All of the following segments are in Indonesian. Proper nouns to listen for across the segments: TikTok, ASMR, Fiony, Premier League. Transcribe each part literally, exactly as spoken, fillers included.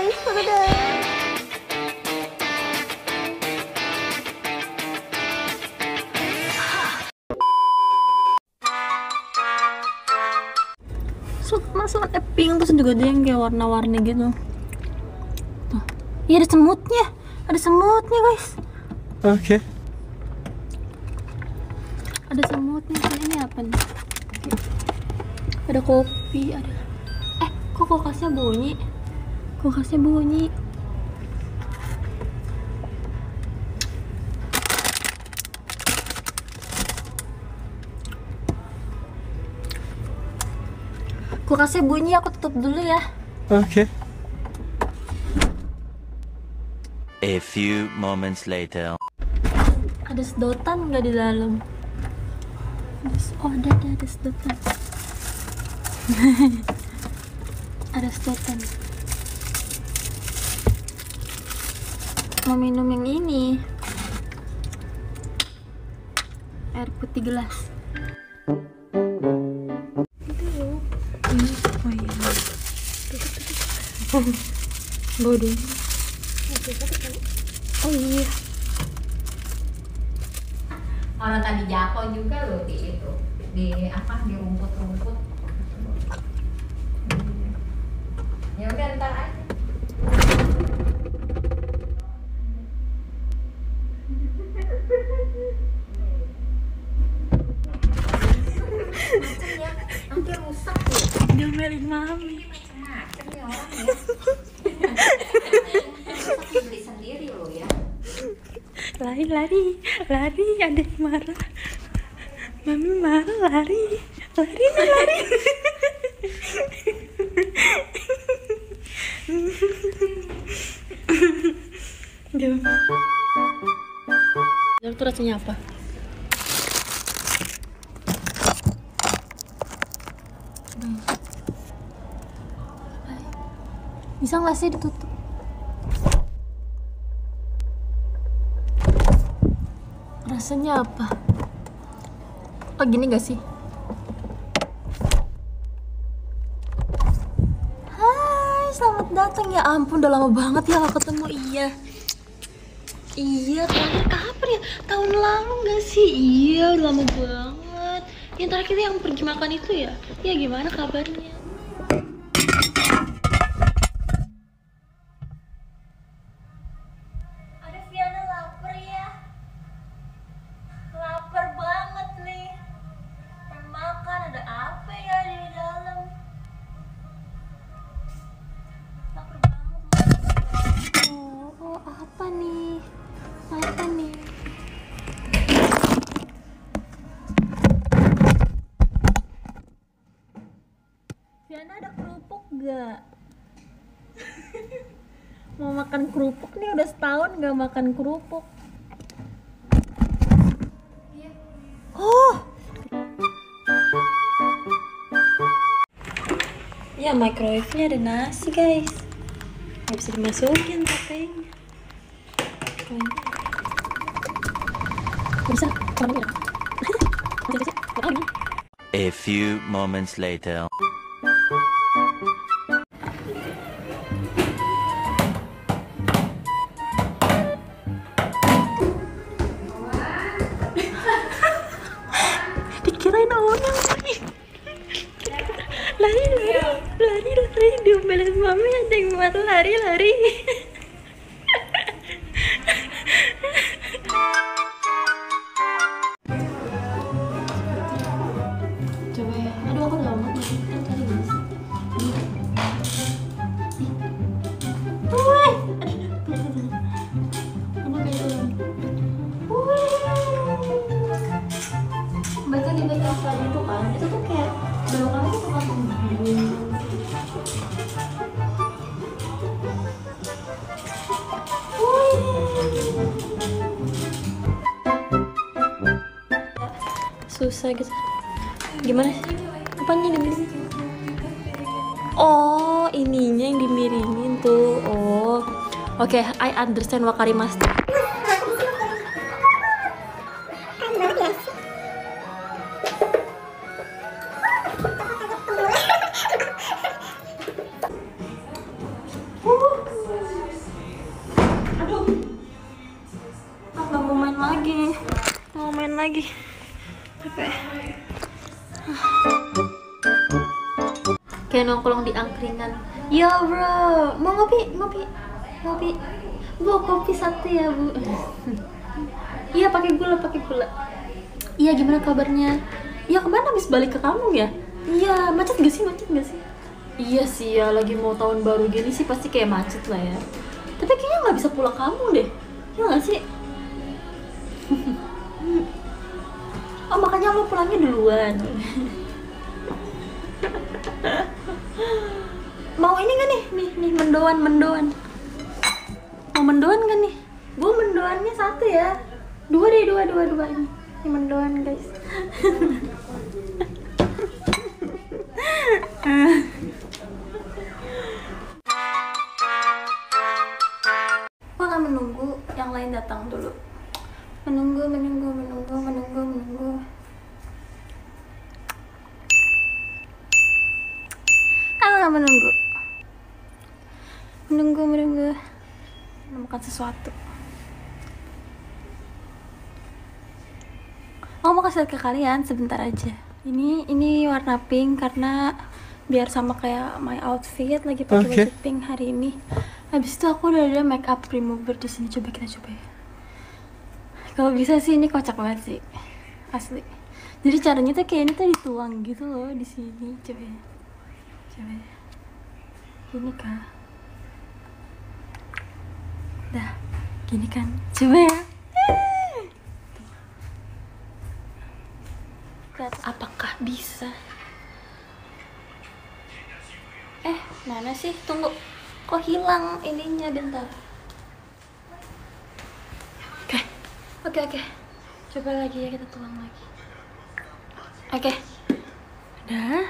guys, dadah. Masuk ada pink, terus juga ada yang kayak warna-warni gitu. Tuh, iya ada semutnya, ada semutnya guys. Oke. Okay. Ada semutnya, ini apa nih? Ada kopi, ada. Eh, kok kulkasnya bunyi? Kulkasnya bunyi. Kulkasnya bunyi, aku tutup dulu ya. Oke. Okay. A few moments later. Ada sedotan nggak di dalam? Oh, ada, ada, ada sedotan. Ada sedotan. Mau minum yang ini. Air putih gelas. Bodoh. Oh iya. Orang tadi jatuh juga loh di itu, di apa, di rumput-rumput. Ya udah ntar aja. Macamnya hampir rusak loh. Dia melin mami. Lari, lari, lari, ada yang marah. Mami marah, lari, lari, lari. Jauh tuh rasanya apa? Bisa nggak sih ditutup? Rasanya apa? Oh gini nggak sih? Hai, selamat datang ya. Ampun, udah lama banget ya nggak ketemu. Iya, iya. Tahun kapan ya? Tahun lalu nggak sih? Iya, udah lama banget. Yang terakhir yang pergi makan itu ya? Ya gimana kabarnya? Mau makan kerupuk nih, udah setahun nggak makan kerupuk. Oh ya, microwave-nya ada nasi guys, nggak bisa dimasukin katanya. Bisa a few moments later. Lari-lari. Coba ya. Aduh, aku udah lama nih. Wih. Baca di bagian selanjutnya itu kan, itu tuh kayak belokan itu kan susah gitu. Gimana sih? Apanya dimiringin? Oh, ininya yang dimiringin tuh. Oh. Oke, okay, I understand wakarimasu. kayak nongkrong di angkringan. Yo bro, mau ngopi, ngopi, ngopi. Bu, kopi satu ya bu. Iya pakai gula, pakai gula. Iya gimana kabarnya? Ya kemana abis balik ke kamu ya? Iya macet gak sih, macet gak sih? Iya sih ya, lagi mau tahun baru gini sih pasti kayak macet lah ya. Tapi kayaknya nggak bisa pulang kamu deh, ya nggak sih? Oh makanya lo pulangnya duluan. Mau ini gak nih? Nih, nih mendoan, mendoan. Mau mendoan gak nih? Bu, mendoannya satu ya. Dua deh, dua, dua, dua ini. Ini mendoan, guys. Gua akan menunggu yang lain datang dulu. Menunggu, menunggu, menunggu, menunggu, menunggu. Aku akan menunggu. Menunggu, menunggu. Menemukan sesuatu. Oh, mau kasih lihat ke kalian sebentar aja. Ini ini warna pink karena biar sama kayak my outfit, lagi pakai okay. Baju pink hari ini. Habis itu aku udah ada make up remover di sini, coba kita coba ya. Kalau bisa sih ini kocak banget sih. Asli. Jadi caranya tuh kayak ini tuh dituang gitu loh di sini, coba ya. Coba ya. Gini kah? Dah, gini kan. Coba ya. Apakah bisa? Eh, mana sih? Tunggu. Kok hilang ininya bentar. Oke. Okay. Oke, okay, oke. Okay. Coba lagi ya, kita tuang lagi. Oke. Okay. Udah.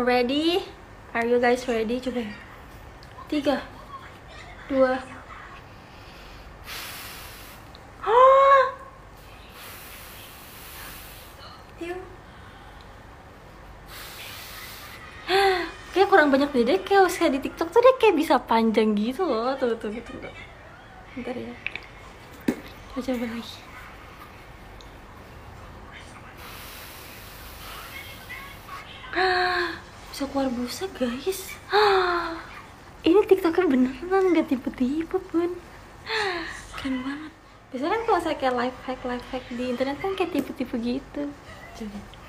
Ready? Are you guys ready? Coba. Tiga. Dua. Kayak kurang banyak deh, deh kayak usia di TikTok tuh dia kayak bisa panjang gitu loh, tuh tuh gitu. Bentar ya, kita coba lagi. Bisa keluar busa guys. Ini TikToker beneran nggak tipe-tipe pun, keren banget. Biasanya kan kalau saya kayak life hack life hack di internet kan kayak tipe-tipe gitu. Coba.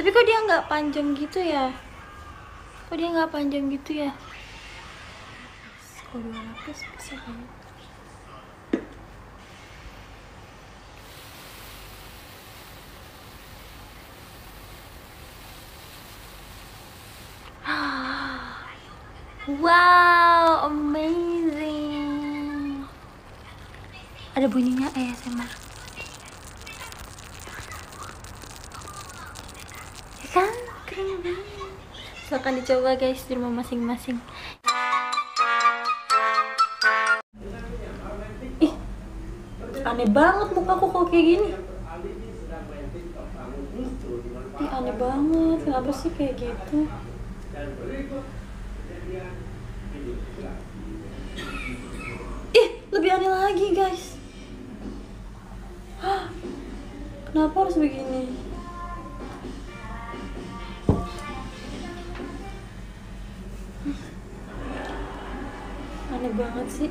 Tapi kok dia nggak panjang gitu ya? Kok dia nggak panjang gitu ya? Kok dua ratus bisa kan? Wow, amazing. Ada bunyinya A S M R. Kan keren banget. Silahkan dicoba guys di rumah masing-masing. Ih, aneh banget mukaku kok kayak gini. Ih, aneh banget. Kenapa sih kayak gitu? Ih, lebih aneh lagi guys. Hah, kenapa harus begini? Aneh banget sih.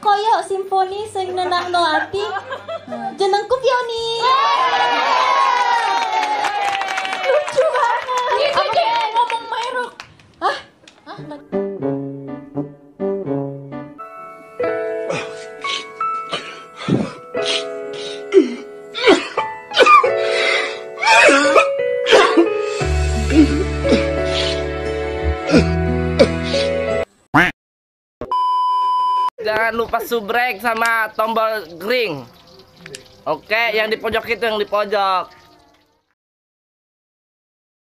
Koyo simfoni sing nenangno ati. Jenengku Fiony. Lucu banget. Apa yang ngomong merek? Hah? Hah? Jangan lupa subrek sama tombol green. Oke, okay, yang di pojok itu yang di pojok.